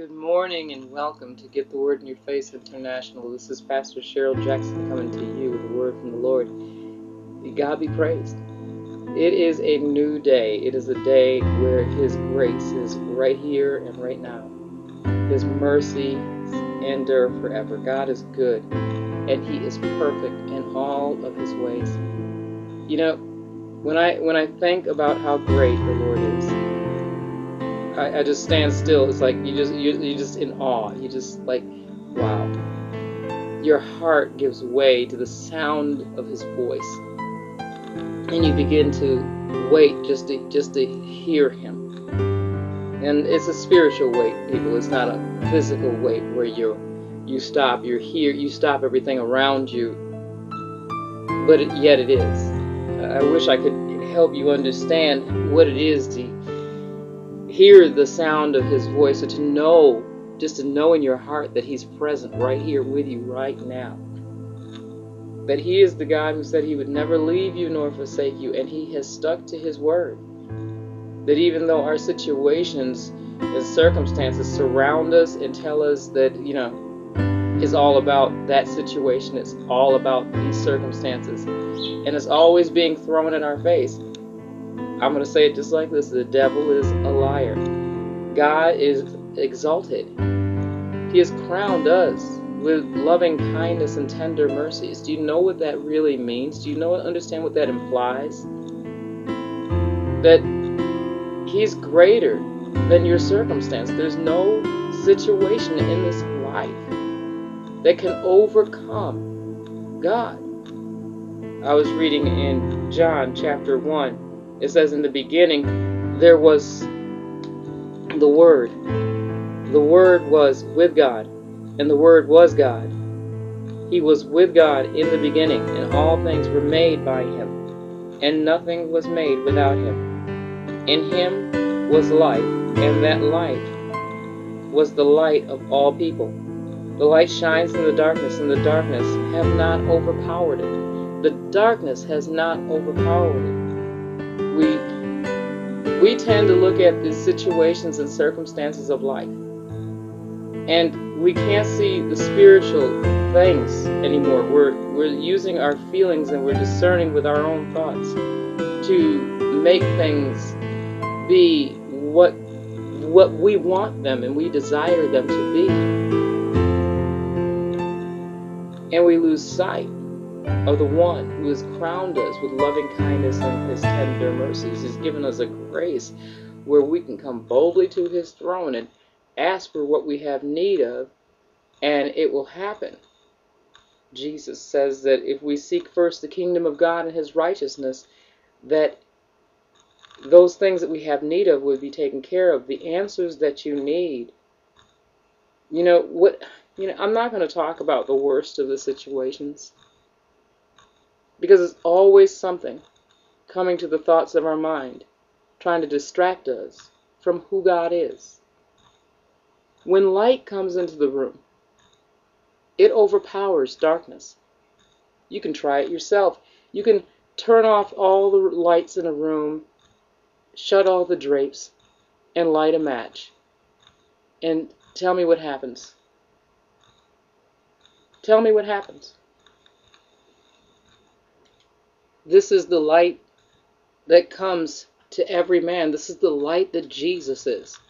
Good morning and welcome to Get the Word in Your Face International. This is Pastor Cheryl Jackson coming to you with a word from the Lord. May God be praised. It is a new day. It is a day where His grace is right here and right now. His mercy endure forever. God is good and He is perfect in all of His ways. You know, when I think about how great the Lord is, I just stand still. It's like you're just in awe. You just like, wow. Your heart gives way to the sound of His voice, and you begin to wait just to hear Him. And it's a spiritual wait, people. It's not a physical wait where you stop. You're here. You stop everything around you. But yet it is. I wish I could help you understand what it is to hear the sound of His voice, or to know, just to know in your heart that He's present right here with you right now. That He is the God who said He would never leave you nor forsake you, and He has stuck to His word. That even though our situations and circumstances surround us and tell us that, you know, it's all about that situation, it's all about these circumstances, and it's always being thrown in our face. I'm going to say it just like this: the devil is a liar. God is exalted. He has crowned us with loving kindness and tender mercies. Do you know what that really means? Do you know and understand what that implies? That He's greater than your circumstance. There's no situation in this life that can overcome God. I was reading in John chapter 1. It says, in the beginning, there was the Word. The Word was with God, and the Word was God. He was with God in the beginning, and all things were made by Him, and nothing was made without Him. In Him was life, and that life was the light of all people. The light shines in the darkness, and the darkness have not overpowered it. The darkness has not overpowered it. We tend to look at the situations and circumstances of life, and we can't see the spiritual things anymore. We're using our feelings, and we're discerning with our own thoughts to make things be what we want them and we desire them to be. And we lose sight of the one who has crowned us with loving kindness and His tender mercies. He's given us a grace where we can come boldly to His throne and ask for what we have need of, and it will happen. Jesus says that if we seek first the kingdom of God and His righteousness, that those things that we have need of would be taken care of, the answers that you need. You know what? You know, I'm not going to talk about the worst of the situations, because it's always something coming to the thoughts of our mind, trying to distract us from who God is. When light comes into the room, it overpowers darkness. You can try it yourself. You can turn off all the lights in a room, shut all the drapes, and light a match. And tell me what happens. Tell me what happens. This is the light that comes to every man. This is the light that Jesus is.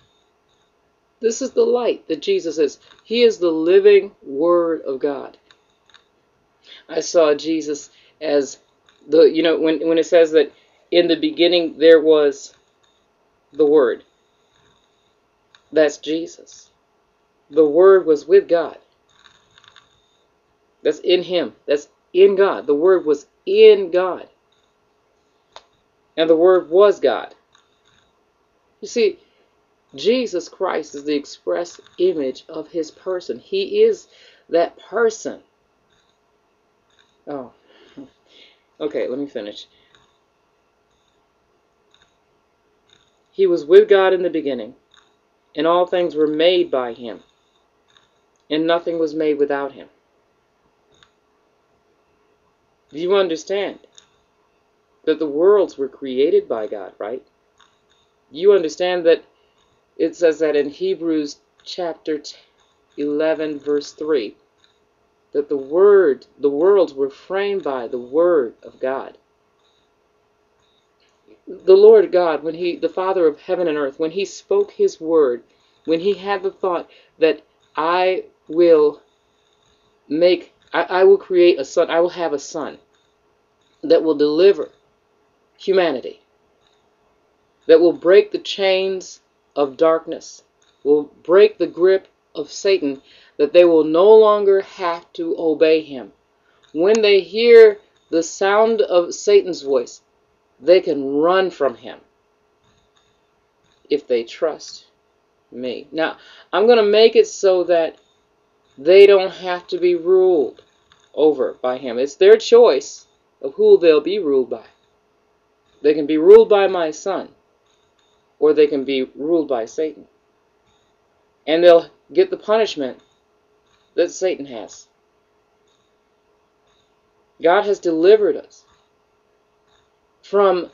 This is the light that Jesus is. He is the living Word of God. I saw Jesus as the, you know, when it says that in the beginning there was the Word. That's Jesus. The Word was with God. That's in Him. That's in God. The Word was in God, and the Word was God. You see, Jesus Christ is the express image of His person. He is that person. Oh, okay, let me finish. He was with God in the beginning, and all things were made by Him, and nothing was made without Him. Do you understand that the worlds were created by God, right? You understand that it says that in Hebrews chapter 11, verse 3, that the worlds were framed by the word of God. The Lord God, when He, the Father of heaven and earth, when He spoke His word, when He had the thought that I will have a son that will deliver humanity, that will break the chains of darkness, will break the grip of Satan, that they will no longer have to obey him. When they hear the sound of Satan's voice, they can run from him if they trust me. Now, I'm going to make it so that they don't have to be ruled over by him. It's their choice of who they'll be ruled by. They can be ruled by my son, or they can be ruled by Satan. And they'll get the punishment that Satan has. God has delivered us from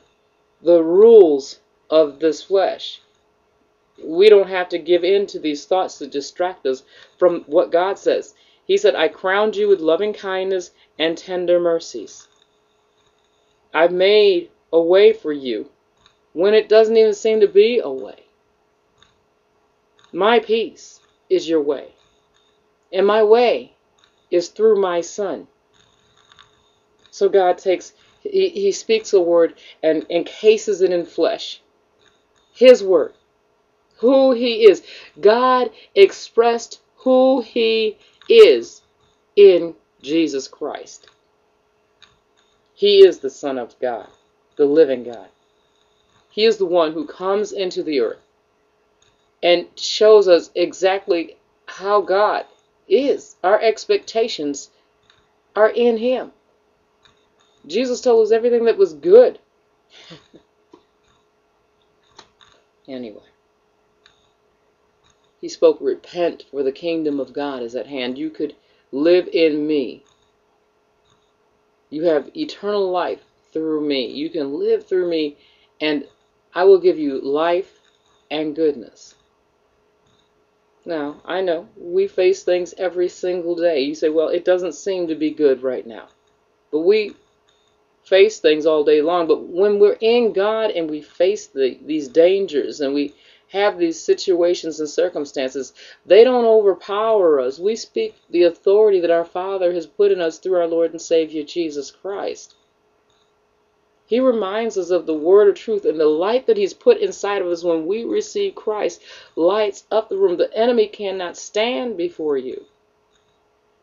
the rules of this flesh. We don't have to give in to these thoughts that distract us from what God says. He said, I crowned you with loving kindness and tender mercies. I've made a way for you when it doesn't even seem to be a way. My peace is your way, and my way is through my son. So God takes, he speaks a word and encases it in flesh. His word, who he is. God expressed who he is in Jesus Christ. He is the Son of God, the living God. He is the one who comes into the earth and shows us exactly how God is. Our expectations are in him. Jesus told us everything that was good. Anyway, he spoke, repent, for the kingdom of God is at hand. You could live in me. You have eternal life through me. You can live through me, and I will give you life and goodness. Now, I know we face things every single day. You say, well, it doesn't seem to be good right now. But we face things all day long. But when we're in God and we face these dangers and we have these situations and circumstances, they don't overpower us. We speak the authority that our Father has put in us through our Lord and Savior Jesus Christ. He reminds us of the word of truth, and the light that he's put inside of us when we receive Christ lights up the room. The enemy cannot stand before you.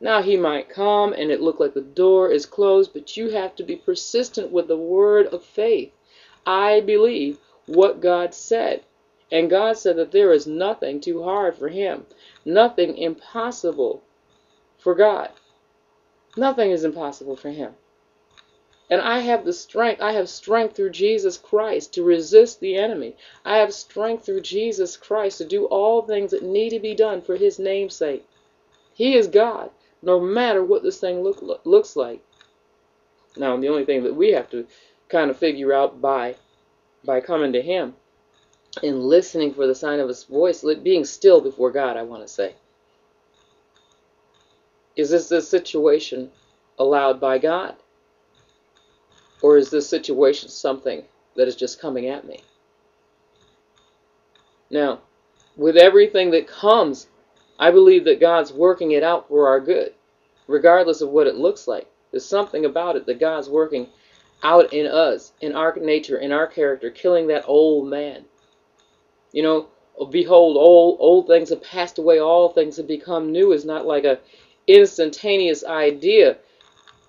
Now, he might come and it look like the door is closed, but you have to be persistent with the word of faith. I believe what God said. And God said that there is nothing too hard for him. Nothing impossible for God. Nothing is impossible for him. And I have the strength. I have strength through Jesus Christ to resist the enemy. I have strength through Jesus Christ to do all things that need to be done for his name's sake. He is God, no matter what this thing looks like. Now, the only thing that we have to kind of figure out by coming to him and listening for the sign of his voice, being still before God, I want to say. Is this situation allowed by God? Or is this situation something that is just coming at me? Now, with everything that comes, I believe that God's working it out for our good, regardless of what it looks like. There's something about it that God's working out in us, in our nature, in our character, killing that old man. You know, behold, old things have passed away, all things have become new is not like an instantaneous idea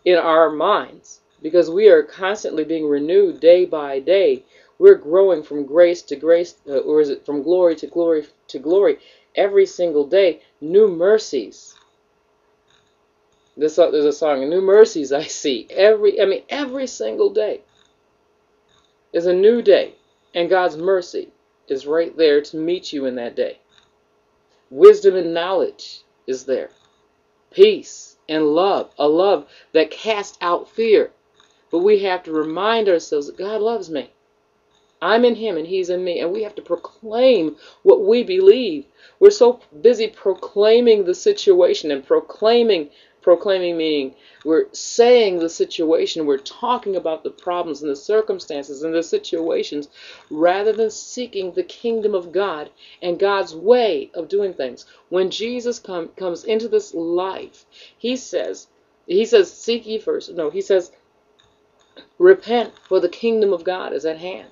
in our minds. Because we are constantly being renewed day by day. We're growing from grace to grace, or is it from glory to glory to glory? Every single day, new mercies. There's a song, New Mercies I See. Every single day is a new day. And God's mercy is right there to meet you in that day. Wisdom and knowledge is there. Peace and love, a love that casts out fear. But we have to remind ourselves that God loves me. I'm in him and he's in me, and we have to proclaim what we believe. We're so busy proclaiming the situation, and proclaiming meaning we're saying the situation, we're talking about the problems and the circumstances and the situations, rather than seeking the kingdom of God and God's way of doing things. When Jesus comes into this life, he says, seek ye first. No, he says, repent, for the kingdom of God is at hand.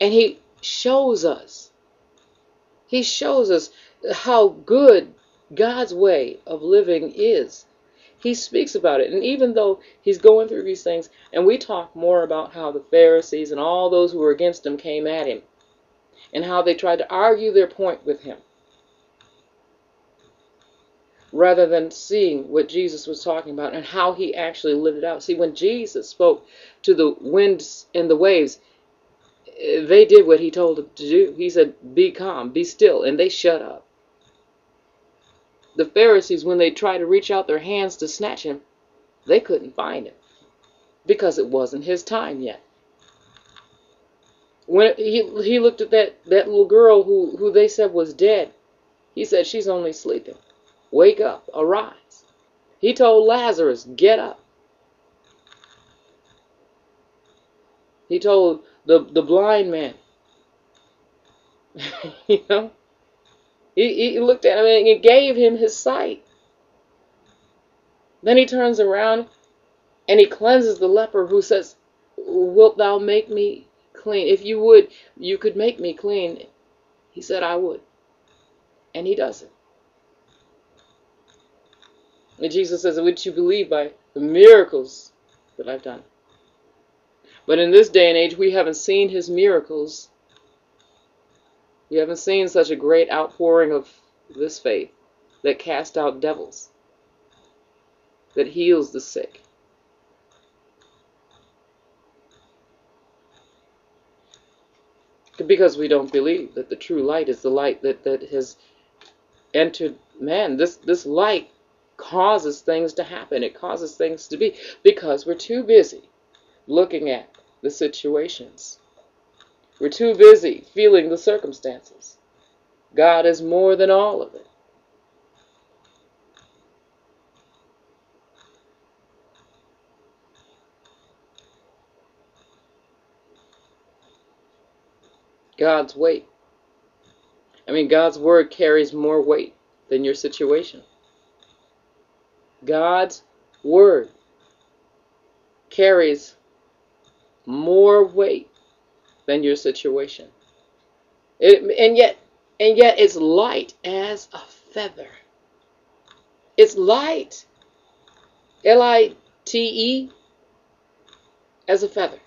And he shows us how good God's way of living is. He speaks about it. And even though he's going through these things, and we talk more about how the Pharisees and all those who were against him came at him, and how they tried to argue their point with him, rather than seeing what Jesus was talking about and how he actually lived it out. See, when Jesus spoke to the winds and the waves, they did what he told them to do. He said, be calm, be still, and they shut up. The Pharisees, when they tried to reach out their hands to snatch him, they couldn't find him because it wasn't his time yet. When he looked at that little girl who they said was dead, he said, she's only sleeping. Wake up, arise. He told Lazarus, get up. He told the blind man, you know, he looked at him and it gave him his sight. Then he turns around and he cleanses the leper who says, wilt thou make me clean? If you would, you could make me clean. He said, I would. And he does it. And Jesus says, would you believe by the miracles that I've done? But in this day and age, we haven't seen his miracles. We haven't seen such a great outpouring of this faith that casts out devils, that heals the sick. Because we don't believe that the true light is the light that has entered man. This light causes things to happen. It causes things to be, because we're too busy looking at the situations. We're too busy feeling the circumstances. God is more than all of it. God's weight. I mean, God's word carries more weight than your situation. God's word carries more weight than your situation. And yet it's light as a feather. It's light, L-I-T-E, as a feather.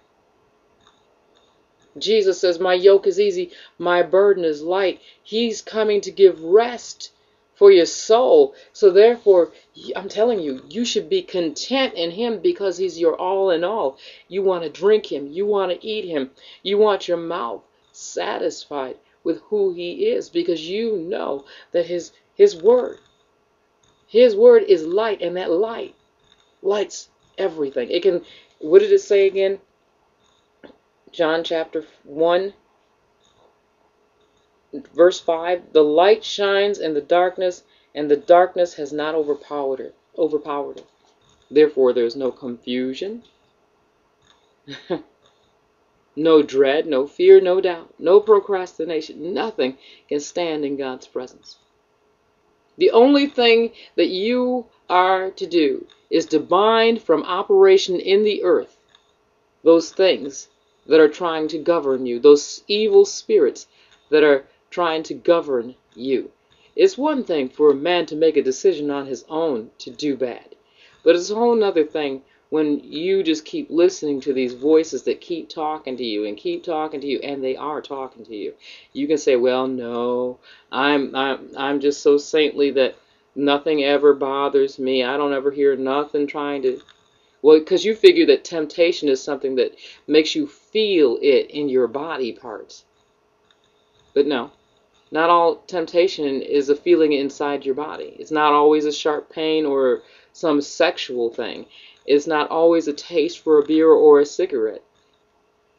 Jesus says, my yoke is easy, my burden is light. He's coming to give rest for your soul. So therefore, I'm telling you, you should be content in him, because he's your all in all. You want to drink him. You want to eat him. You want your mouth satisfied with who he is, because you know that his word is light, and that light lights everything. It can, what did it say again? John chapter 1. Verse 5, the light shines in the darkness, and the darkness has not overpowered it. Therefore, there is no confusion, no dread, no fear, no doubt, no procrastination. Nothing can stand in God's presence. The only thing that you are to do is to bind from operation in the earth those things that are trying to govern you, those evil spirits that are trying to govern you. It's one thing for a man to make a decision on his own to do bad, but it's a whole other thing when you just keep listening to these voices that keep talking to you and keep talking to you, and they are talking to you. You can say, well, no, I'm just so saintly that nothing ever bothers me. I don't ever hear nothing trying to. Well, because you figure that temptation is something that makes you feel it in your body parts. But no. Not all temptation is a feeling inside your body. It's not always a sharp pain or some sexual thing. It's not always a taste for a beer or a cigarette.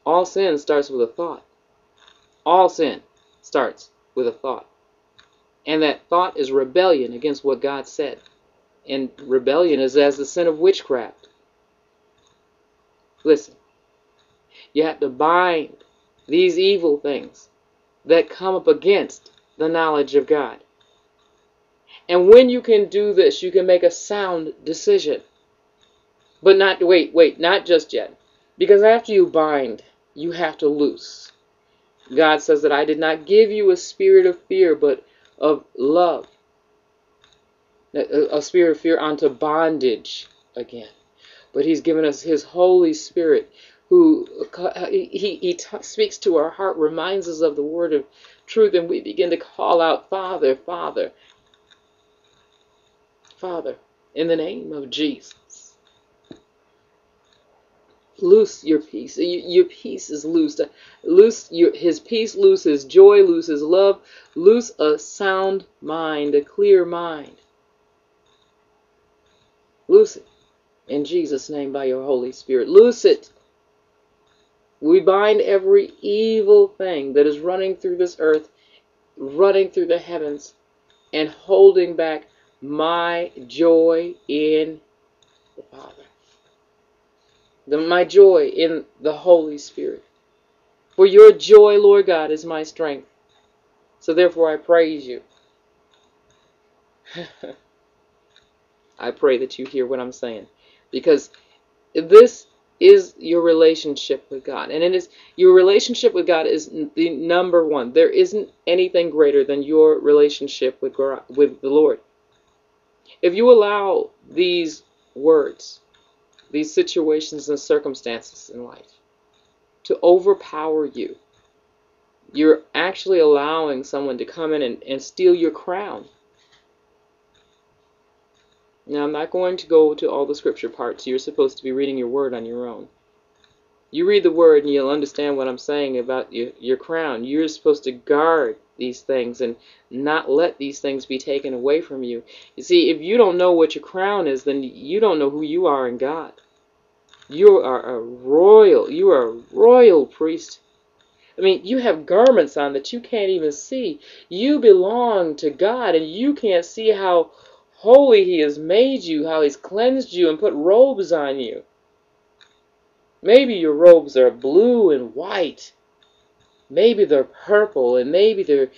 All sin starts with a thought. All sin starts with a thought. And that thought is rebellion against what God said. And rebellion is as the sin of witchcraft. Listen, you have to bind these evil things that come up against the knowledge of God. And when you can do this, you can make a sound decision. But not, not just yet. Because after you bind, you have to loose. God says that I did not give you a spirit of fear, but of love. A spirit of fear unto bondage again. But he's given us his Holy Spirit, who he speaks to our heart, reminds us of the word of truth, and we begin to call out, Father, Father, Father, in the name of Jesus. Loose your peace. Your peace is loosed. Loose his peace, loose his joy, loose his love. Loose a sound mind, a clear mind. Loose it in Jesus' name by your Holy Spirit. Loose it. We bind every evil thing that is running through this earth, running through the heavens, and holding back my joy in the Father. My joy in the Holy Spirit. For your joy, Lord God, is my strength. So therefore I praise you. I pray that you hear what I'm saying, because this is your relationship with God, and it is your relationship with God is the number one. There isn't anything greater than your relationship with God, with the Lord. If you allow these words, these situations and circumstances in life to overpower you, you're actually allowing someone to come in and steal your crown. Now, I'm not going to go to all the scripture parts. You're supposed to be reading your word on your own. You read the word and you'll understand what I'm saying about your crown. You're supposed to guard these things and not let these things be taken away from you. You see, if you don't know what your crown is, then you don't know who you are in God. You are a royal priest. I mean, you have garments on that you can't even see. You belong to God, and you can't see how holy he has made you, how he's cleansed you and put robes on you. Maybe your robes are blue and white. Maybe they're purple, and maybe they're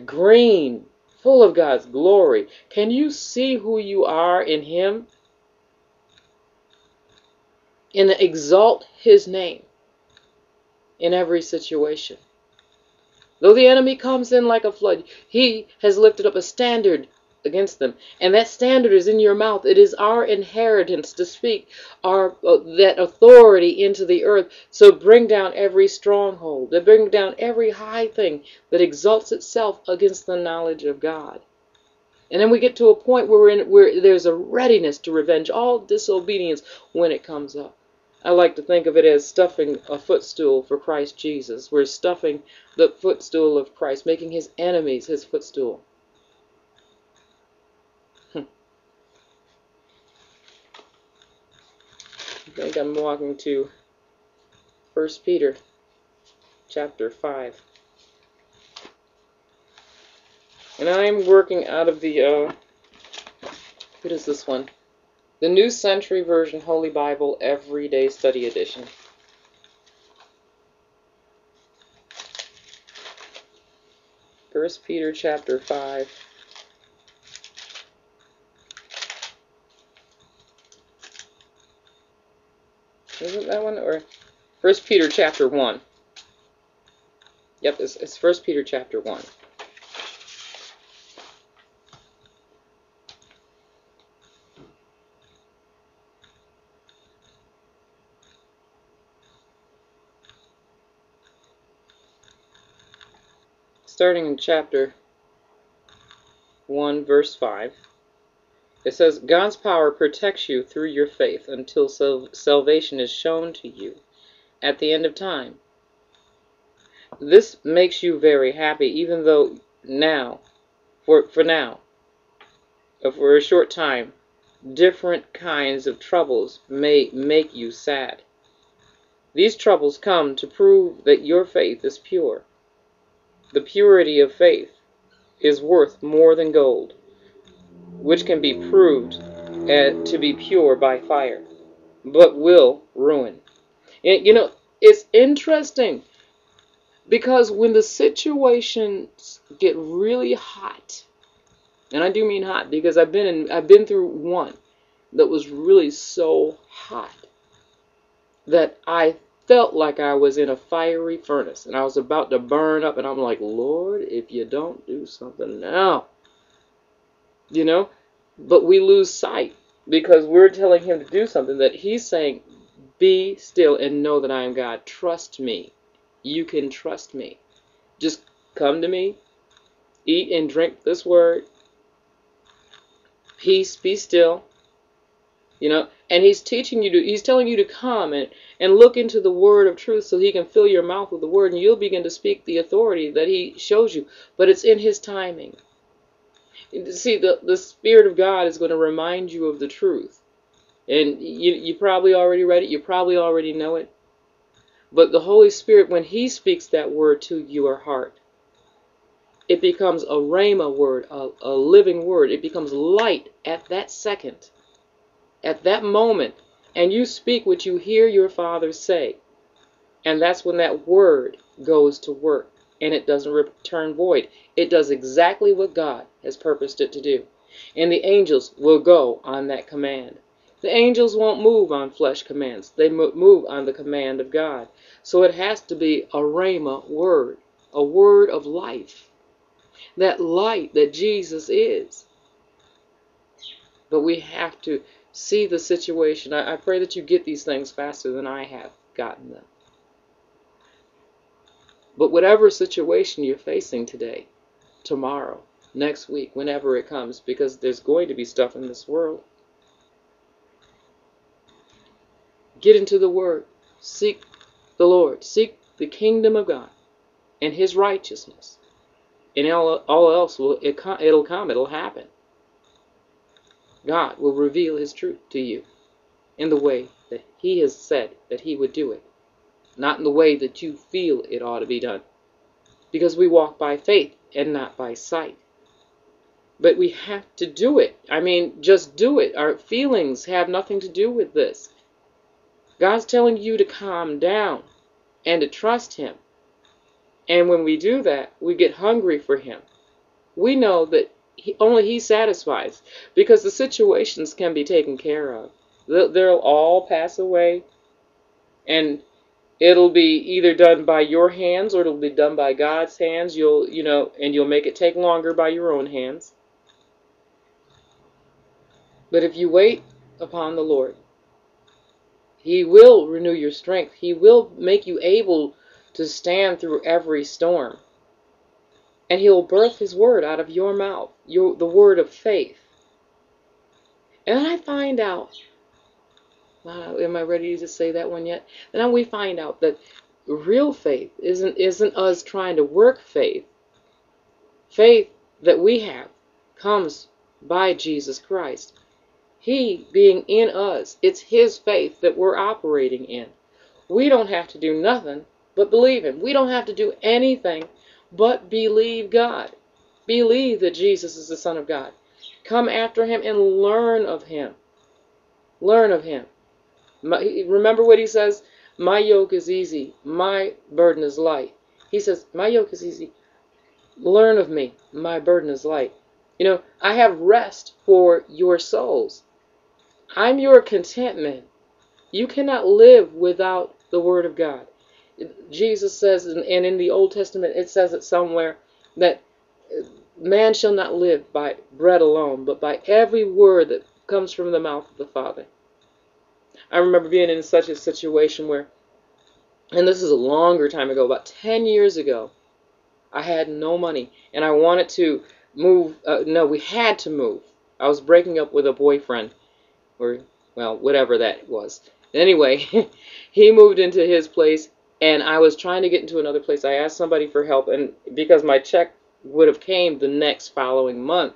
green, full of God's glory. Can you see who you are in him? And exalt his name in every situation. Though the enemy comes in like a flood, he has lifted up a standard against them, and that standard is in your mouth. It is our inheritance to speak that authority into the earth. So bring down every stronghold, to bring down every high thing that exalts itself against the knowledge of God. And then we get to a point where there's a readiness to revenge all disobedience when it comes up. I like to think of it as stuffing a footstool for Christ Jesus. We're stuffing the footstool of Christ, making his enemies his footstool. I think I'm walking to First Peter chapter 5. And I'm working out of the, what is this one? The New Century Version Holy Bible Everyday Study Edition. First Peter chapter 5. Isn't that one? Or First Peter chapter 1. Yep, it's First Peter chapter 1. Starting in chapter 1, verse 5. It says, God's power protects you through your faith until salvation is shown to you at the end of time. This makes you very happy, even though for a short time, different kinds of troubles may make you sad. These troubles come to prove that your faith is pure. The purity of faith is worth more than gold, which can be proved to be pure by fire, but will ruin. And, you know, it's interesting because when the situations get really hot, and I do mean hot because I've been through one that was really so hot that I felt like I was in a fiery furnace and I was about to burn up, and I'm like, Lord, if you don't do something now, you know. But we lose sight because we're telling him to do something that he's saying, be still and know that I am God. Trust me. You can trust me. Just come to me, eat and drink this word, peace, be still, you know. And he's teaching you to, he's telling you to come and look into the word of truth so he can fill your mouth with the word, and you'll begin to speak the authority that he shows you. But it's in his timing. See, the Spirit of God is going to remind you of the truth. And you probably already read it. You probably already know it. But the Holy Spirit, when he speaks that word to your heart, it becomes a rhema word, a living word. It becomes light at that second, at that moment, and you speak what you hear your Father say. And that's when that word goes to work, and it doesn't return void. It does exactly what God has purposed it to do. And the angels will go on that command. The angels won't move on flesh commands. They move on the command of God. So it has to be a rhema word, a word of life, that light that Jesus is. But we have to see the situation. I pray that you get these things faster than I have gotten them. But whatever situation you're facing today, tomorrow, next week, whenever it comes, because there's going to be stuff in this world, get into the Word. Seek the Lord. Seek the kingdom of God and his righteousness. And all else, it'll come. It'll happen. God will reveal his truth to you in the way that he has said that he would do it, not in the way that you feel it ought to be done, because we walk by faith and not by sight. But we have to do it. I mean, just do it. Our feelings have nothing to do with this. God's telling you to calm down and to trust him. And when we do that, we get hungry for him. We know that only he satisfies, because the situations can be taken care of. They'll all pass away, and it'll be either done by your hands or it'll be done by God's hands. You'll make it take longer by your own hands. But if you wait upon the Lord, he will renew your strength. He will make you able to stand through every storm. And he'll birth his word out of your mouth, the word of faith. And then I find out, am I ready to say that one yet? And then we find out that real faith isn't us trying to work faith. Faith that we have comes by Jesus Christ. He being in us, it's his faith that we're operating in. We don't have to do nothing but believe him. We don't have to do anything but believe God. Believe that Jesus is the Son of God. Come after him and learn of him. Learn of him. Remember what he says? My yoke is easy. My burden is light. He says, my yoke is easy. Learn of me. My burden is light. You know, I have rest for your souls. I'm your contentment. You cannot live without the Word of God. Jesus says, and in the Old Testament it says it somewhere, that man shall not live by bread alone, but by every word that comes from the mouth of the Father. I remember being in such a situation where, and this is a longer time ago, about 10 years ago, I had no money, and I wanted to move. We had to move. I was breaking up with a boyfriend, or, well, whatever that was. Anyway, he moved into his place, and I was trying to get into another place. I asked somebody for help, and because my check would have came the next following month,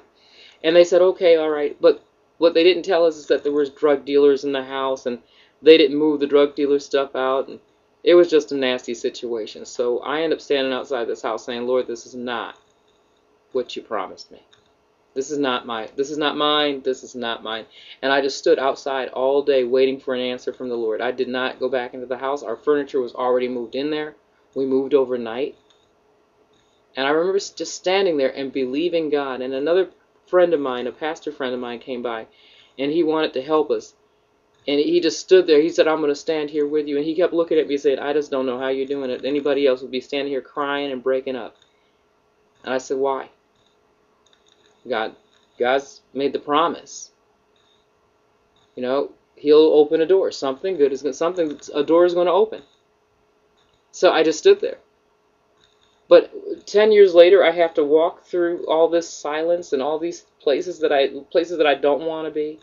and they said, okay, all right. But what they didn't tell us is that there was drug dealers in the house, and they didn't move the drug dealer stuff out, and It was just a nasty situation. So I ended up standing outside this house saying, Lord, this is not what you promised me. This is not mine. And I just stood outside all day waiting for an answer from the Lord. I did not go back into the house. Our furniture was already moved in there. We moved overnight. And I remember just standing there and believing God. And another friend of mine, a pastor friend of mine, came by, and he wanted to help us. And he just stood there. He said, I'm going to stand here with you. And he kept looking at me and said, I just don't know how you're doing it. Anybody else would be standing here crying and breaking up. And I said, why? God's made the promise. You know, he'll open a door. Something good is going to, a door is going to open. So I just stood there. But 10 years later, I have to walk through all this silence and all these places that I don't want to be,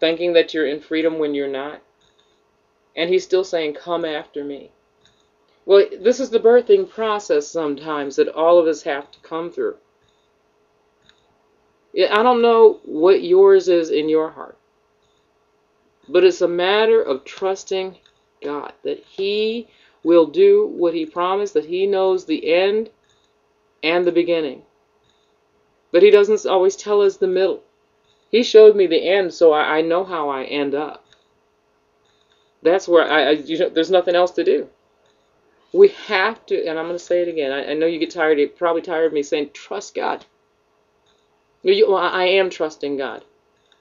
thinking that you're in freedom when you're not. And he's still saying, come after me. Well, this is the birthing process sometimes that all of us have to come through. I don't know what yours is in your heart, but it's a matter of trusting God, that he will do what he promised, that he knows the end and the beginning. But he doesn't always tell us the middle. He showed me the end, so I know how I end up. That's where there's nothing else to do. We have to, and I'm going to say it again. I know you get tired, you're probably tired of me saying, trust God. I am trusting God.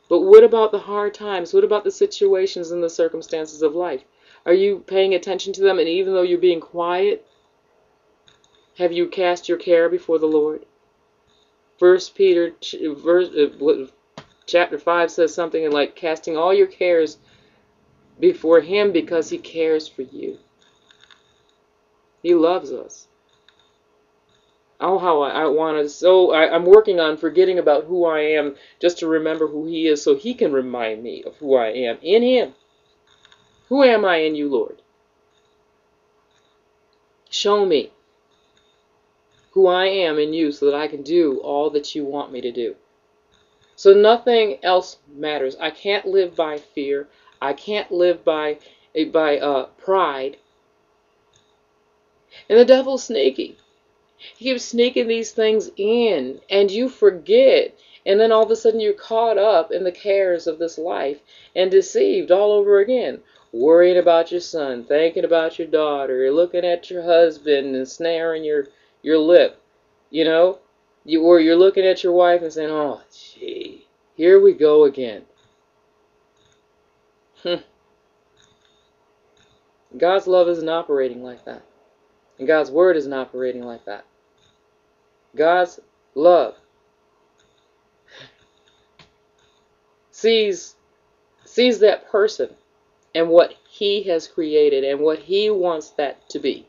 But what about the hard times? What about the situations and the circumstances of life? Are you paying attention to them? And even though you're being quiet, have you cast your care before the Lord? First Peter Chapter 5 says something like, casting all your cares before him because he cares for you. He loves us. Oh, how I want to. So I'm working on forgetting about who I am, just to remember who he is, so he can remind me of who I am in him. Who am I in you, Lord? Show me who I am in you so that I can do all that you want me to do. So nothing else matters. I can't live by fear. I can't live by pride. And the devil's sneaky. He keeps sneaking these things in, and you forget. And then all of a sudden you're caught up in the cares of this life and deceived all over again. Worrying about your son, thinking about your daughter, you're looking at your husband and snaring your lip, you know? Or you're looking at your wife and saying, oh, gee, here we go again. God's love isn't operating like that. And God's word isn't operating like that. God's love sees that person and what he has created and what he wants that to be.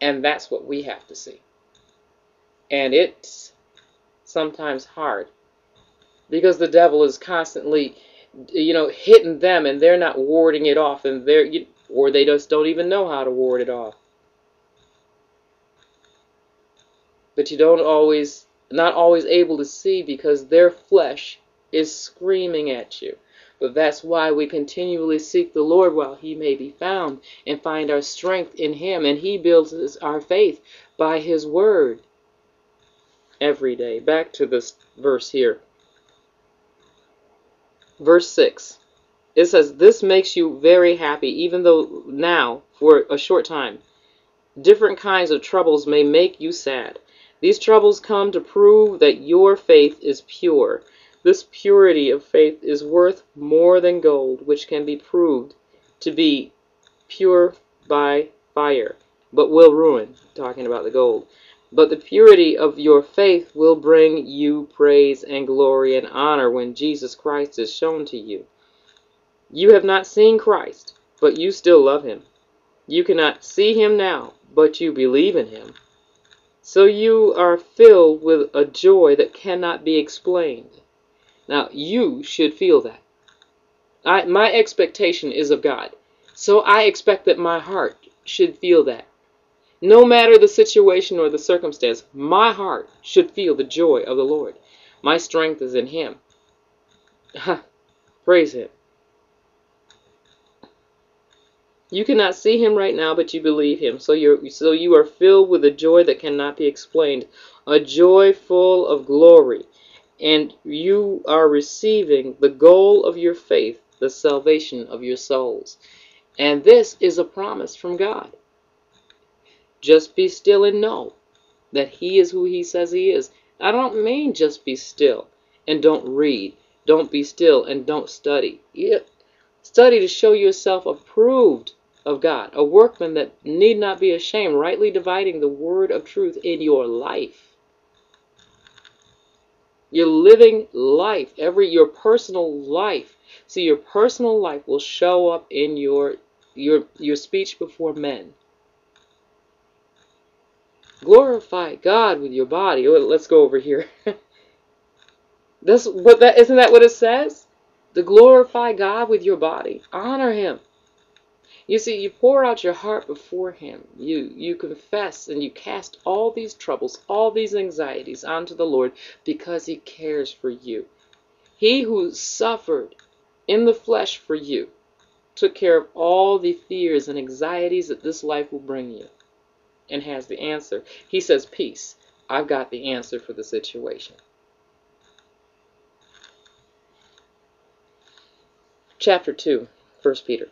And that's what we have to see. And it's sometimes hard because the devil is constantly, you know, hitting them, and they're not warding it off, and or they just don't even know how to ward it off. But you don't always, not always able to see, because their flesh is screaming at you. But that's why we continually seek the Lord while he may be found, and find our strength in him, and he builds our faith by his word. Every day. Back to this verse here. Verse 6. It says, this makes you very happy, even though now, for a short time, different kinds of troubles may make you sad. These troubles come to prove that your faith is pure. This purity of faith is worth more than gold, which can be proved to be pure by fire, but will ruin. Talking about the gold. But the purity of your faith will bring you praise and glory and honor when Jesus Christ is shown to you. You have not seen Christ, but you still love him. You cannot see him now, but you believe in him. So you are filled with a joy that cannot be explained. Now, you should feel that. My expectation is of God. So I expect that my heart should feel that. No matter the situation or the circumstance, my heart should feel the joy of the Lord. My strength is in him. Praise him. You cannot see him right now, but you believe him. So you are filled with a joy that cannot be explained, a joy full of glory. And you are receiving the goal of your faith, the salvation of your souls. And this is a promise from God. Just be still and know that he is who he says he is. I don't mean just be still and don't read. Don't be still and don't study. Study to show yourself approved of God, a workman that need not be ashamed, rightly dividing the word of truth in your life. You're living life, your personal life. So your personal life will show up in your speech before men. Glorify God with your body. Let's go over here. Isn't that what it says? To glorify God with your body. Honor him. You see, you pour out your heart before him. You confess and you cast all these troubles, all these anxieties onto the Lord because he cares for you. He who suffered in the flesh for you took care of all the fears and anxieties that this life will bring you and has the answer. He says, peace. I've got the answer for the situation. Chapter 2, First Peter.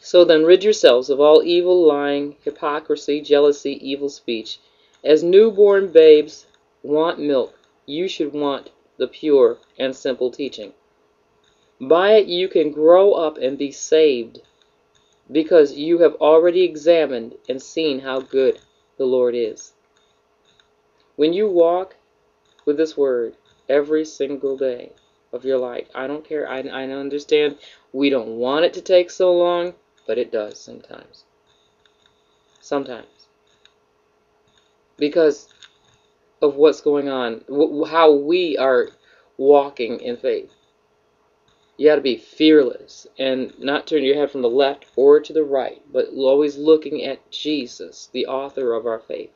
So then rid yourselves of all evil, lying, hypocrisy, jealousy, evil speech. As newborn babes want milk, you should want the pure and simple teaching. By it you can grow up and be saved, because you have already examined and seen how good the Lord is. When you walk with this word every single day of your life. I don't care. I understand we don't want it to take so long, but it does sometimes. Sometimes. Because of what's going on, how we are walking in faith. You got to be fearless and not turn your head from the left or to the right, but always looking at Jesus, the author of our faith.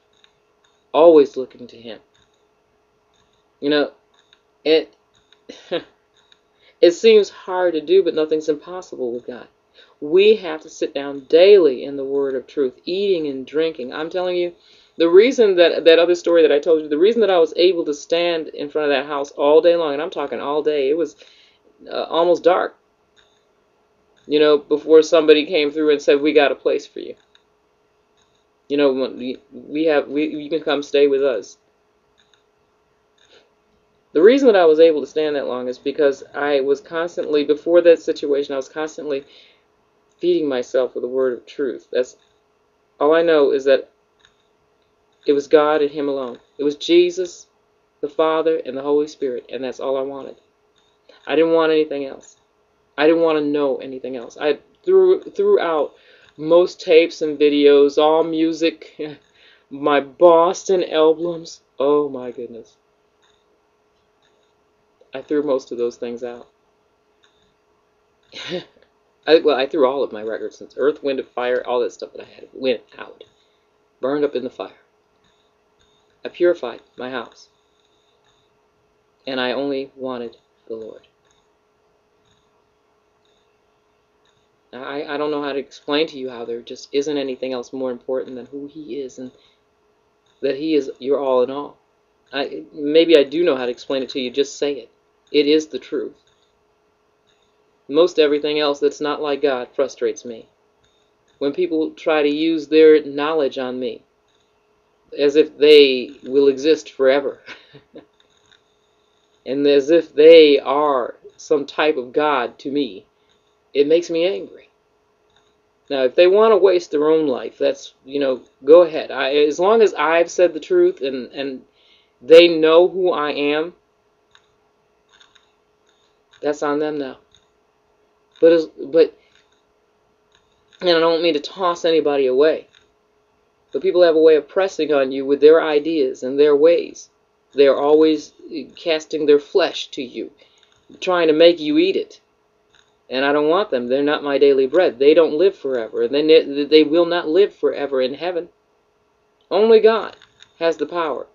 Always looking to him. You know, it seems hard to do, but nothing's impossible with God. We have to sit down daily in the word of truth, eating and drinking. I'm telling you, the reason that other story that I told you, the reason that I was able to stand in front of that house all day long, and I'm talking all day, it was almost dark, you know, before somebody came through and said, we got a place for you. You know, you can come stay with us. The reason that I was able to stand that long is because I was constantly, before that situation, I was constantly feeding myself with the word of truth. That's all I know, is that it was God and him alone. It was Jesus, the Father, and the Holy Spirit, and that's all I wanted. I didn't want anything else. I didn't want to know anything else. I threw out most tapes and videos, all music, my Boston albums. Oh my goodness. I threw most of those things out. I threw all of my records, since Earth, Wind, and Fire, all that stuff that I had went out, burned up in the fire. I purified my house, and I only wanted the Lord. Now, I don't know how to explain to you how there just isn't anything else more important than who he is and that he is your all in all. Maybe I do know how to explain it to you. Just say it. It is the truth. Most everything else that's not like God frustrates me. When people try to use their knowledge on me, as if they will exist forever, and as if they are some type of God to me, it makes me angry. Now, if they want to waste their own life, that's, you know, go ahead. As long as I've said the truth and they know who I am, that's on them now. And I don't mean to toss anybody away, but people have a way of pressing on you with their ideas and their ways. They're always casting their flesh to you, trying to make you eat it. And I don't want them. They're not my daily bread. They don't live forever. They will not live forever in heaven. Only God has the power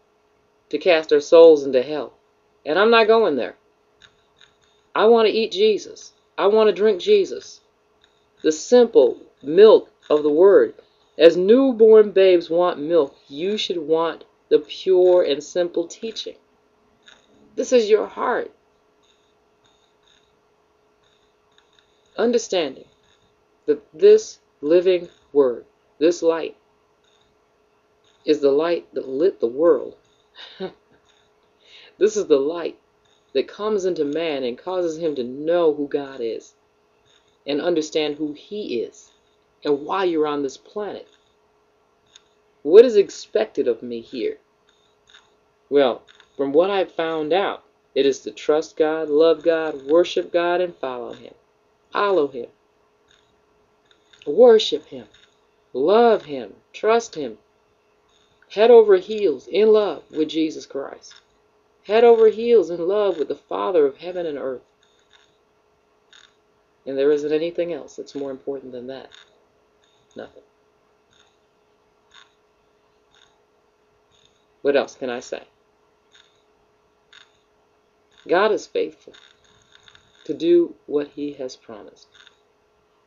to cast our souls into hell. And I'm not going there. I want to eat Jesus. I want to drink Jesus. The simple milk of the word. As newborn babes want milk, you should want the pure and simple teaching. This is your heart. Understanding that this living word, this light, is the light that lit the world. This is the light that comes into man and causes him to know who God is and understand who he is and why you're on this planet. What is expected of me here? Well, from what I found out, it is to trust God, love God, worship God, and follow him. Follow him. Worship him. Love him. Trust him. Head over heels in love with Jesus Christ. Head over heels in love with the Father of heaven and earth. And there isn't anything else that's more important than that. Nothing. What else can I say? God is faithful to do what he has promised.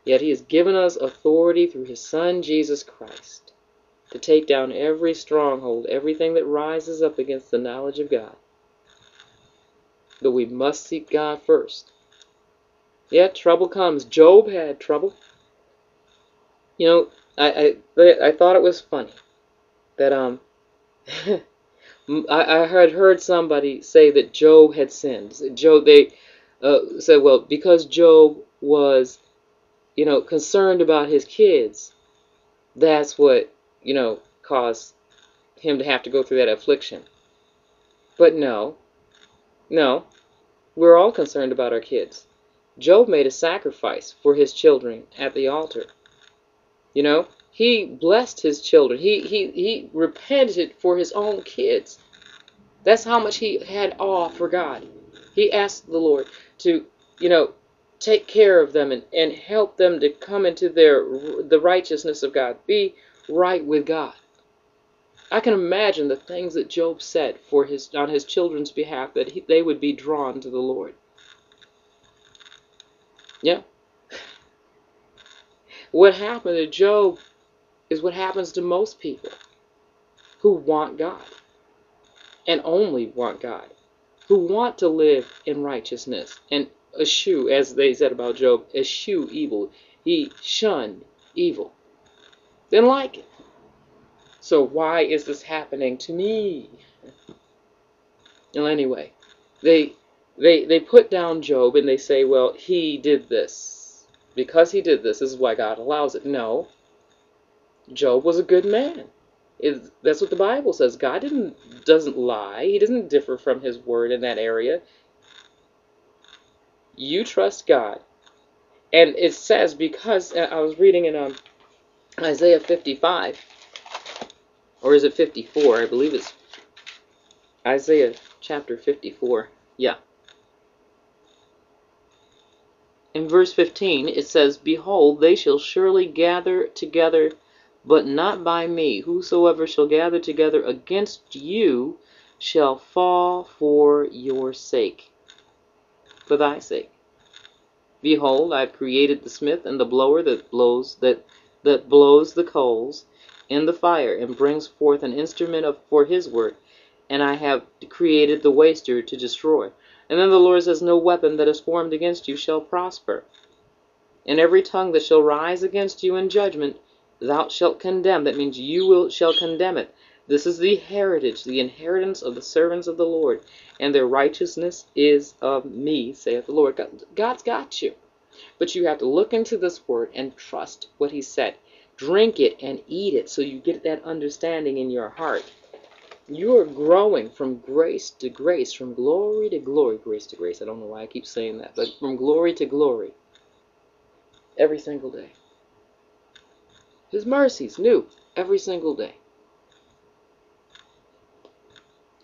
Yet he has given us authority through his Son, Jesus Christ, to take down every stronghold, everything that rises up against the knowledge of God. But we must seek God first. Yet trouble comes. Job had trouble. You know, I thought it was funny that I had heard somebody say that Job had sinned. They said, well, because Job was, concerned about his kids, that's what, caused him to have to go through that affliction. But no, we're all concerned about our kids. Job made a sacrifice for his children at the altar. He blessed his children. He repented for his own kids. That's how much he had awe for God. He asked the Lord to, take care of them and help them to come into the righteousness of God. Be right with God. I can imagine the things that Job said on his children's behalf, that they would be drawn to the Lord. Yeah. What happened to Job is what happens to most people who want God and only want God, who want to live in righteousness and eschew, as they said about Job, eschew evil. He shunned evil. Didn't like it. So why is this happening to me? Well, anyway, they put down Job and they say, well, he did this. Because he did this is why God allows it. No. Job was a good man. That's what the Bible says. God doesn't lie. He doesn't differ from his word in that area. You trust God. And it says, because I was reading in Isaiah 55, or is it 54? I believe it's Isaiah chapter 54. Yeah. In verse 15, it says, behold, they shall surely gather together, but not by me. Whosoever shall gather together against you shall fall for your sake, for thy sake. Behold, I have created the smith and the blower that blows the coals in the fire and brings forth an instrument for his work, and I have created the waster to destroy. And then the Lord says, no weapon that is formed against you shall prosper. And every tongue that shall rise against you in judgment, thou shalt condemn. That means shall condemn it. This is the heritage, the inheritance of the servants of the Lord, and their righteousness is of me, saith the Lord. God's got you. But you have to look into this word and trust what he said. Drink it and eat it so you get that understanding in your heart. You are growing from grace to grace, from glory to glory, grace to grace. I don't know why I keep saying that, but from glory to glory every single day. His mercy's new every single day.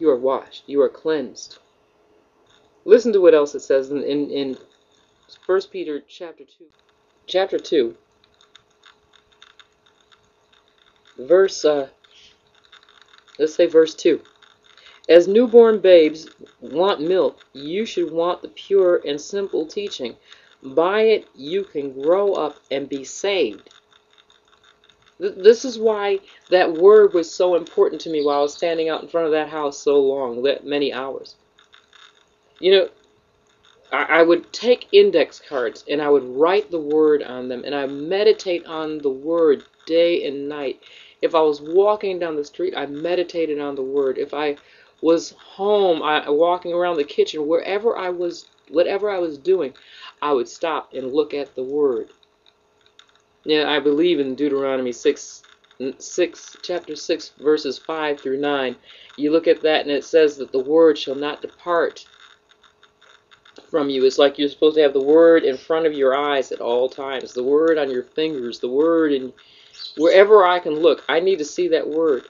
You are washed. You are cleansed. Listen to what else it says in 1 Peter chapter 2. Chapter 2. Verse 2. As newborn babes want milk, you should want the pure and simple teaching. By it you can grow up and be saved This is why that word was so important to me while I was standing out in front of that house so long, that many hours. You know, I would take index cards and I would write the word on them, and I meditate on the word day and night. If I was walking down the street, I meditated on the word. If I was home, walking around the kitchen, wherever I was, whatever I was doing, I would stop and look at the word. Yeah, I believe in Deuteronomy 6, chapter 6, verses 5 through 9. You look at that and it says that the word shall not depart from you. It's like you're supposed to have the word in front of your eyes at all times, the word on your fingers, the word in wherever I can look. I need to see that word,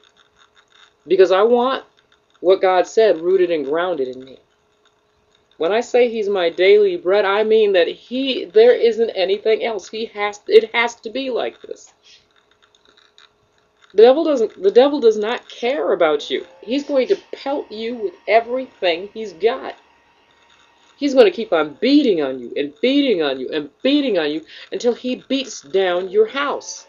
because I want what God said rooted and grounded in me. When I say he's my daily bread, I mean that there isn't anything else. It has to be like this. The devil does not care about you. He's going to pelt you with everything he's got. He's going to keep on beating on you and beating on you and beating on you until he beats down your house.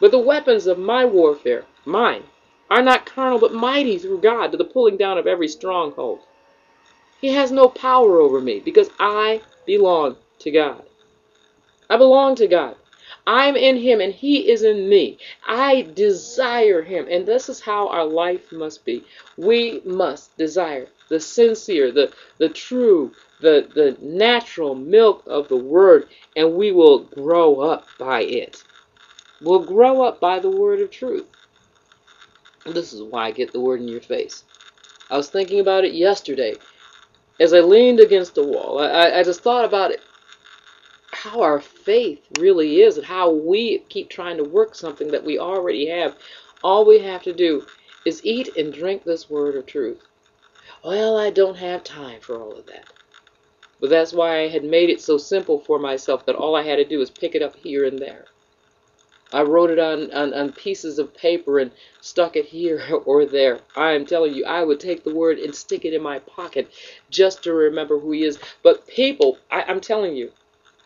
But the weapons of my warfare, mine, are not carnal but mighty through God to the pulling down of every stronghold. He has no power over me because I belong to God. I belong to God. I'm in him and he is in me. I desire him. And this is how our life must be. We must desire the sincere, the true, the natural milk of the word, and we will grow up by it. We'll grow up by the word of truth. And this is why I get the word in your face. I was thinking about it yesterday. As I leaned against the wall, I just thought about it, how our faith really is and how we keep trying to work something that we already have. All we have to do is eat and drink this word of truth. Well, I don't have time for all of that. But that's why I had made it so simple for myself that all I had to do was pick it up here and there. I wrote it on pieces of paper and stuck it here or there. I am telling you, I would take the word and stick it in my pocket just to remember who he is. But people, I'm telling you,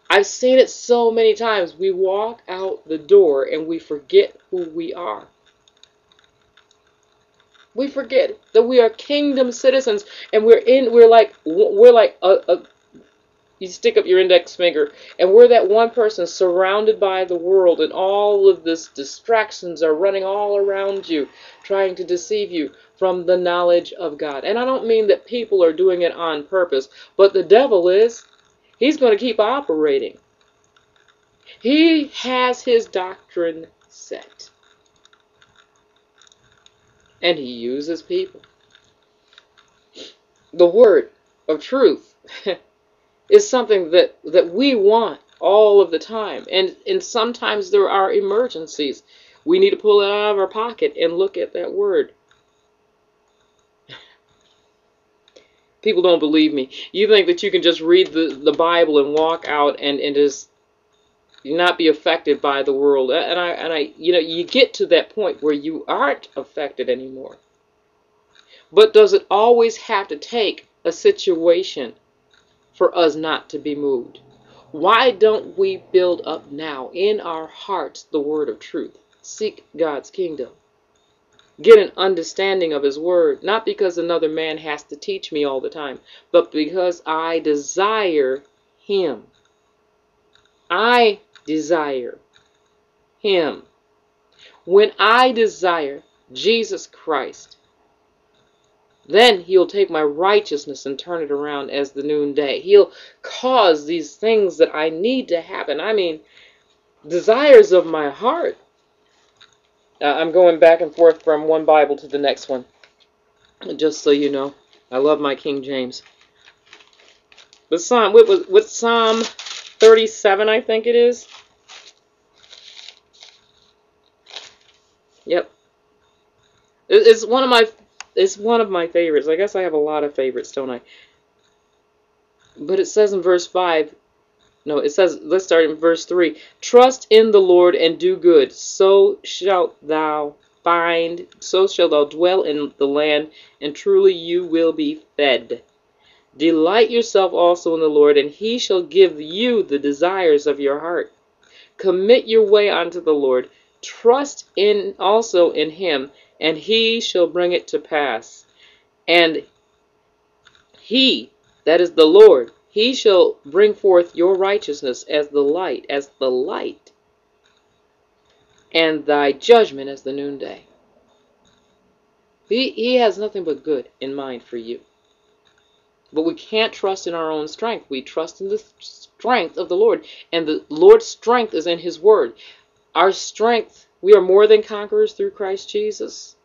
I've seen it so many times. We walk out the door and we forget who we are. We forget that we are kingdom citizens, and we're like a you stick up your index finger, and we're that one person surrounded by the world, and all of this distractions are running all around you, trying to deceive you from the knowledge of God. And I don't mean that people are doing it on purpose, but the devil is. He's going to keep operating. He has his doctrine set. And he uses people. The word of truth is something that we want all of the time. And sometimes there are emergencies. We need to pull it out of our pocket and look at that word. People don't believe me. You think that you can just read the Bible and walk out and just not be affected by the world. And I you know, you get to that point where you aren't affected anymore. But does it always have to take a situation for us not to be moved? Why don't we build up now in our hearts the word of truth? Seek God's kingdom. Get an understanding of his word, not because another man has to teach me all the time, but because I desire him. I desire him. When I desire Jesus Christ, then he'll take my righteousness and turn it around as the noonday. He'll cause these things that I need to happen. I mean, desires of my heart. I'm going back and forth from one Bible to the next one, just so you know. I love my King James. But Psalm 37, I think it is. Yep. It's one of my favorites. I guess I have a lot of favorites, don't I? But it says in verse 5, no, it says, let's start in verse 3. Trust in the Lord and do good, so shalt thou dwell in the land, and truly you will be fed. Delight yourself also in the Lord, and he shall give you the desires of your heart. Commit your way unto the Lord. Trust in also in him, and he shall bring it to pass. And he, that is the Lord, he shall bring forth your righteousness as the light, and thy judgment as the noonday. He has nothing but good in mind for you. But we can't trust in our own strength. We trust in the strength of the Lord. And the Lord's strength is in his word. Our strength, we are more than conquerors through Christ Jesus.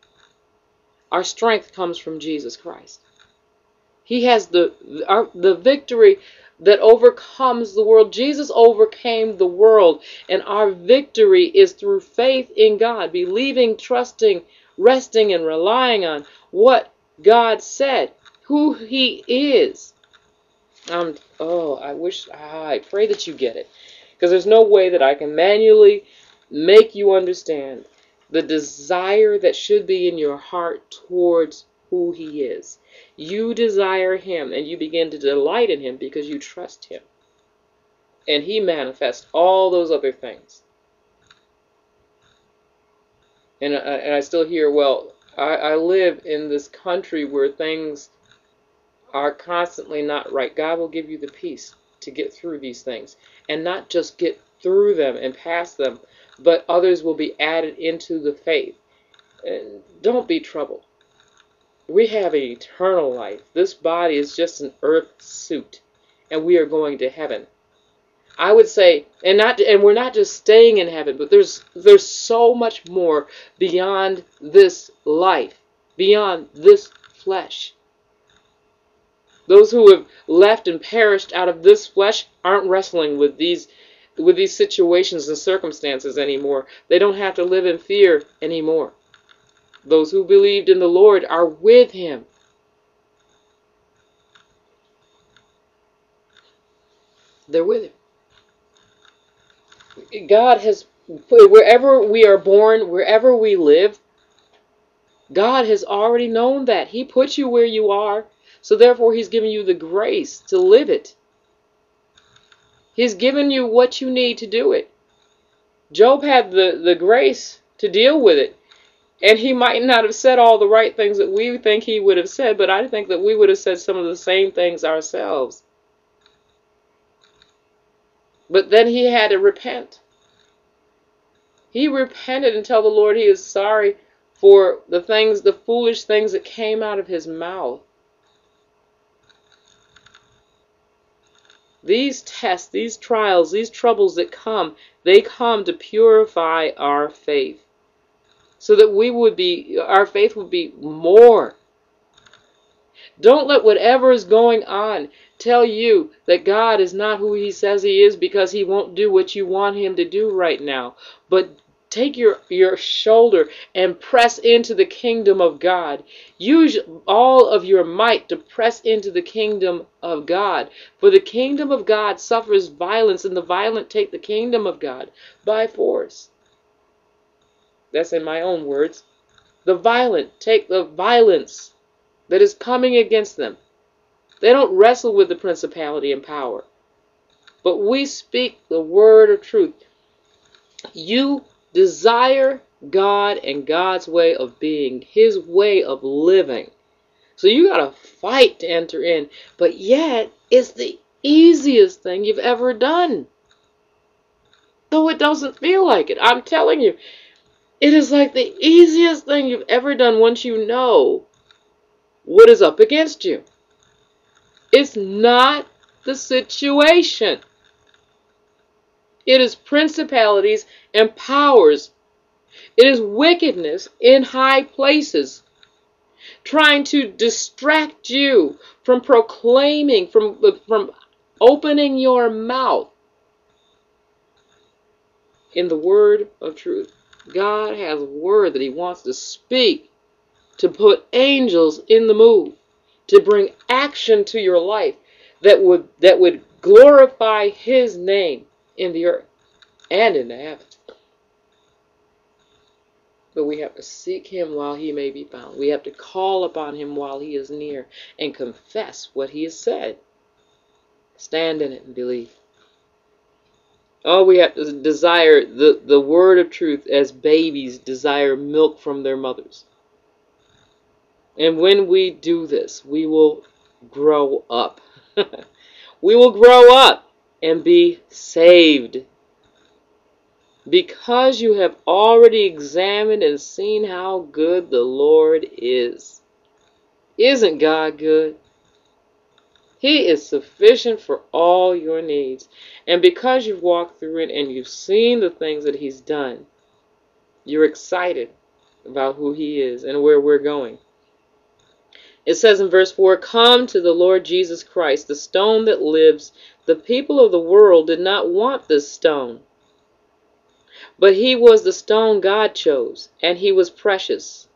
Our strength comes from Jesus Christ. He has the victory that overcomes the world. Jesus overcame the world. And our victory is through faith in God, believing, trusting, resting, and relying on what God said, who he is. I pray that you get it, because there's no way that I can manually make you understand the desire that should be in your heart towards who he is. You desire him, and you begin to delight in him because you trust him. And he manifests all those other things. And I still hear, well, I live in this country where things are constantly not right. God will give you the peace to get through these things, and not just get through them and past them, but others will be added into the faith. And don't be troubled. We have an eternal life. This body is just an earth suit, and we are going to heaven. I would say, and we're not just staying in heaven, but there's so much more beyond this life, beyond this flesh. Those who have left and perished out of this flesh aren't wrestling with these situations and circumstances anymore. They don't have to live in fear anymore. Those who believed in the Lord are with him. They're with him. God has, wherever we are born, wherever we live, God has already known that. He put you where you are. So therefore, he's given you the grace to live it. He's given you what you need to do it. Job had the grace to deal with it. And he might not have said all the right things that we think he would have said, but I think that we would have said some of the same things ourselves. But then he had to repent. He repented and tell the Lord he is sorry for the foolish things that came out of his mouth. These tests, these trials, these troubles that come, they come to purify our faith, so that our faith would be more. Don't let whatever is going on tell you that God is not who he says he is because he won't do what you want him to do right now. But take your shoulder and press into the kingdom of God. Use all of your might to press into the kingdom of God. For the kingdom of God suffers violence, and the violent take the kingdom of God by force. That's in my own words. The violent take the violence that is coming against them. They don't wrestle with the principality and power. But we speak the word of truth. You desire God and God's way of being, his way of living. So you got to fight to enter in. But yet, it's the easiest thing you've ever done. Though it doesn't feel like it, I'm telling you. It is like the easiest thing you've ever done once you know what is up against you. It's not the situation. It is principalities and powers. It is wickedness in high places, trying to distract you from proclaiming, from opening your mouth in the word of truth. God has a word that he wants to speak, to put angels in the move, to bring action to your life that would glorify his name in the earth and in the heavens. But we have to seek him while he may be found. We have to call upon him while he is near and confess what he has said. Stand in it and believe. Oh, we have to desire the word of truth as babies desire milk from their mothers. And when we do this, we will grow up. We will grow up and be saved. Because you have already examined and seen how good the Lord is. Isn't God good? He is sufficient for all your needs. And because you've walked through it and you've seen the things that He's done, you're excited about who He is and where we're going. It says in verse 4, "Come to the Lord Jesus Christ, the stone that lives. The people of the world did not want this stone. But He was the stone God chose, and He was precious.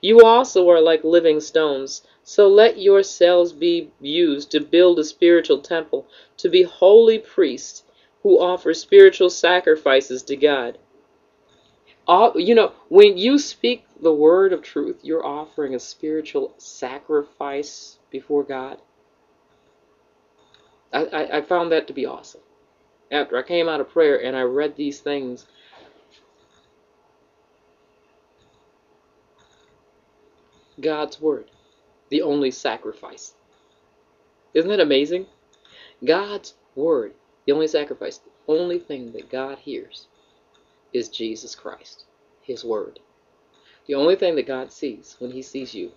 You also are like living stones, so let yourselves be used to build a spiritual temple, to be holy priests who offer spiritual sacrifices to God." You know, when you speak the word of truth, you're offering a spiritual sacrifice before God. I found that to be awesome. After I came out of prayer and I read these things, God's word, the only sacrifice. Isn't that amazing? God's word, the only sacrifice. The only thing that God hears is Jesus Christ, His word. The only thing that God sees when He sees you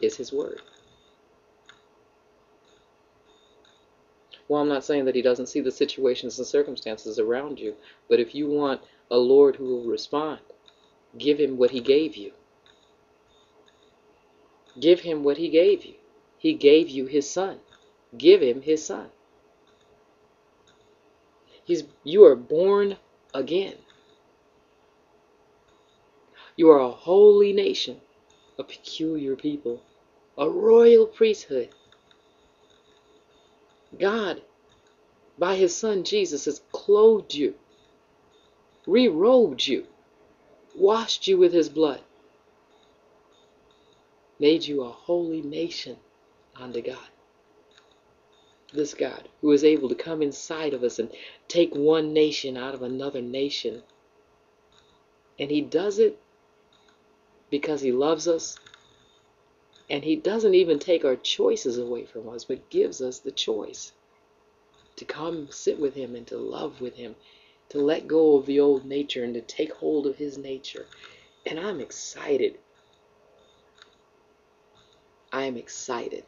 is His word. Well, I'm not saying that He doesn't see the situations and circumstances around you, but if you want a Lord who will respond, give Him what He gave you. Give Him what He gave you. He gave you His Son. Give Him His Son. You are born again. You are a holy nation, a peculiar people, a royal priesthood. God, by His Son Jesus, has clothed you, re-robed you, washed you with His blood, made you a holy nation unto God. This God, who is able to come inside of us and take one nation out of another nation. And He does it because He loves us. And He doesn't even take our choices away from us, but gives us the choice to come sit with Him and to love with Him, to let go of the old nature and to take hold of His nature. And I'm excited. I am excited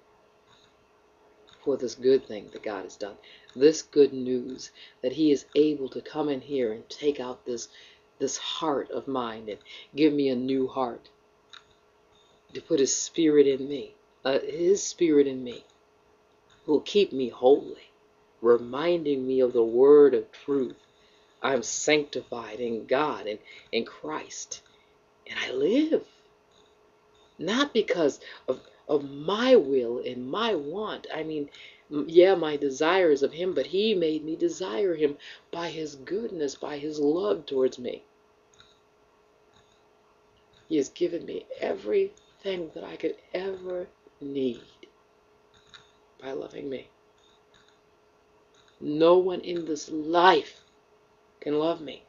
for this good thing that God has done, this good news that He is able to come in here and take out this heart of mine and give me a new heart, to put His Spirit in me, will keep me holy, reminding me of the word of truth. I'm sanctified in God and in Christ, and I live not because of my will and my want. I mean, yeah, my desire is of Him, but He made me desire Him by His goodness, by His love towards me. He has given me every thing that I could ever need by loving me. No one in this life can love me,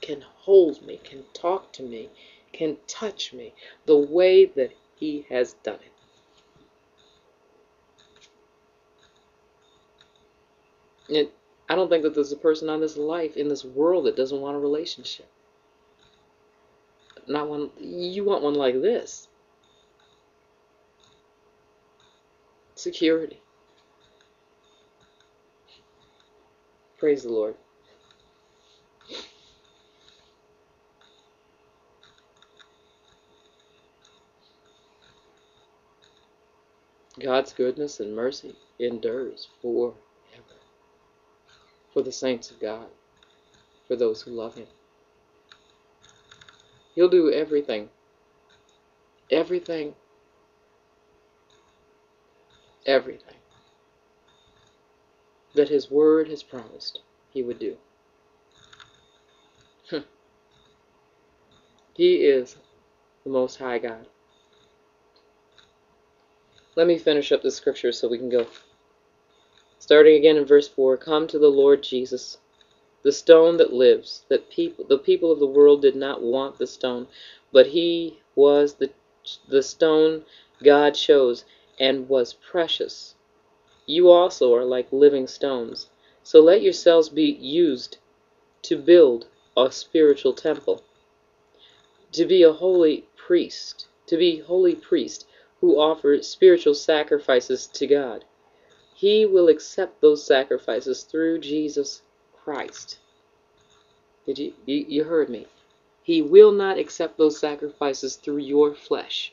can hold me, can talk to me, can touch me the way that He has done it. And I don't think that there's a person on this life, in this world, that doesn't want a relationship. Not one. You want one like this. Security. Praise the Lord. God's goodness and mercy endures forever for the saints of God, for those who love Him. He'll do everything that His word has promised He would do. He is the Most High God. Let me finish up the scripture so we can go. Starting again in verse 4, "Come to the Lord Jesus, the stone that lives, that the people of the world did not want the stone, but he was the stone God chose and was precious. You also are like living stones, so let yourselves be used to build a spiritual temple, to be a holy priest, who offer spiritual sacrifices to God. He will accept those sacrifices through Jesus Christ. Did you heard me? He will not accept those sacrifices through your flesh,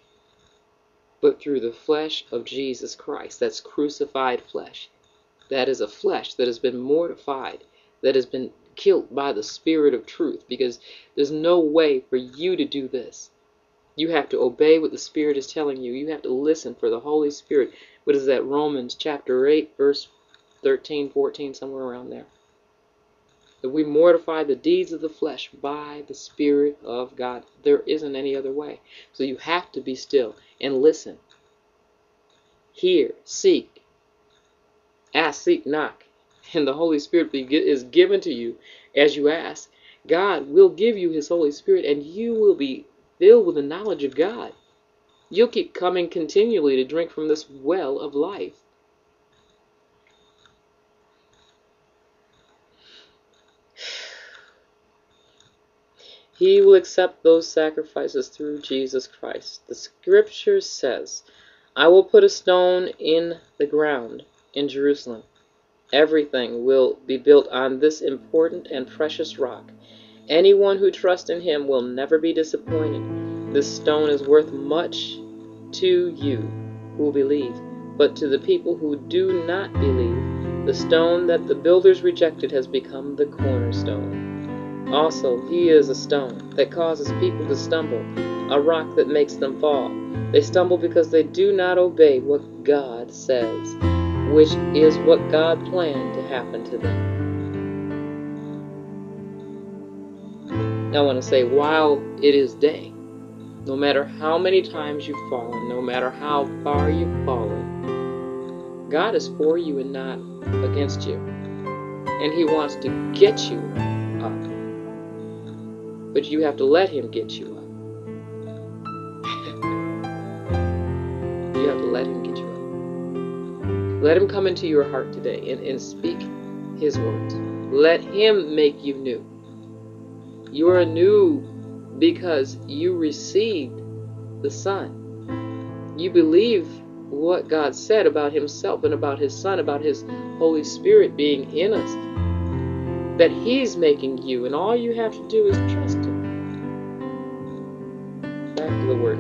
but through the flesh of Jesus Christ. That's crucified flesh. That is a flesh that has been mortified, that has been killed by the Spirit of truth, because there's no way for you to do this. You have to obey what the Spirit is telling you. You have to listen for the Holy Spirit. What is that? Romans chapter 8, verse 13, 14, somewhere around there. That we mortify the deeds of the flesh by the Spirit of God. There isn't any other way. So you have to be still and listen. Hear, seek, ask, seek, knock. And the Holy Spirit is given to you as you ask. God will give you His Holy Spirit, and you will be filled with the knowledge of God. You'll keep coming continually to drink from this well of life. He will accept those sacrifices through Jesus Christ. The scripture says, I will put a stone in the ground in Jerusalem. Everything will be built on this important and precious rock. Anyone who trusts in Him will never be disappointed. This stone is worth much to you who believe, but to the people who do not believe, the stone that the builders rejected has become the cornerstone. Also, He is a stone that causes people to stumble, a rock that makes them fall. They stumble because they do not obey what God says, which is what God planned to happen to them. I want to say, while it is day, no matter how many times you've fallen, no matter how far you've fallen, God is for you and not against you. And He wants to get you up. But you have to let Him get you up. You have to let Him get you up. Let Him come into your heart today and speak His words. Let Him make you new. You are new because you received the Son. You believe what God said about Himself and about His Son, about His Holy Spirit being in us, that He's making you, and all you have to do is trust Him. Back to the Word.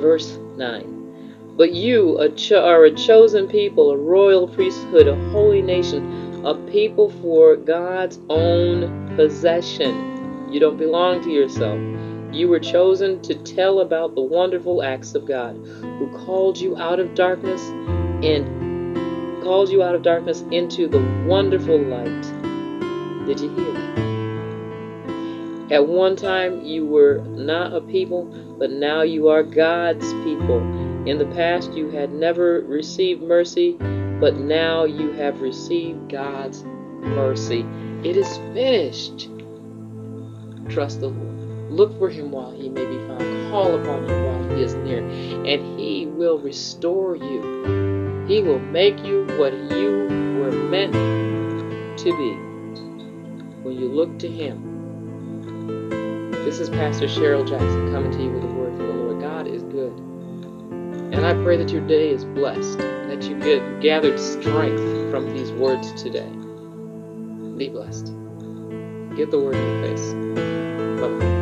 Verse 9. But you are a chosen people, a royal priesthood, a holy nation, a people for God's own possession. You don't belong to yourself. You were chosen to tell about the wonderful acts of God, who called you out of darkness into the wonderful light. Did you hear that? At one time you were not a people, but now you are God's people. In the past you had never received mercy, but now you have received God's mercy. It is finished. Trust the Lord. Look for Him while He may be found. Call upon Him while He is near, and He will restore you. He will make you what you were meant to be. When you look to Him. This is Pastor Cheryl Jackson coming to you with a word from the Lord. God is good. And I pray that your day is blessed, that you get gathered strength from these words today. Be blessed. Get the Word in your face. Bye-bye.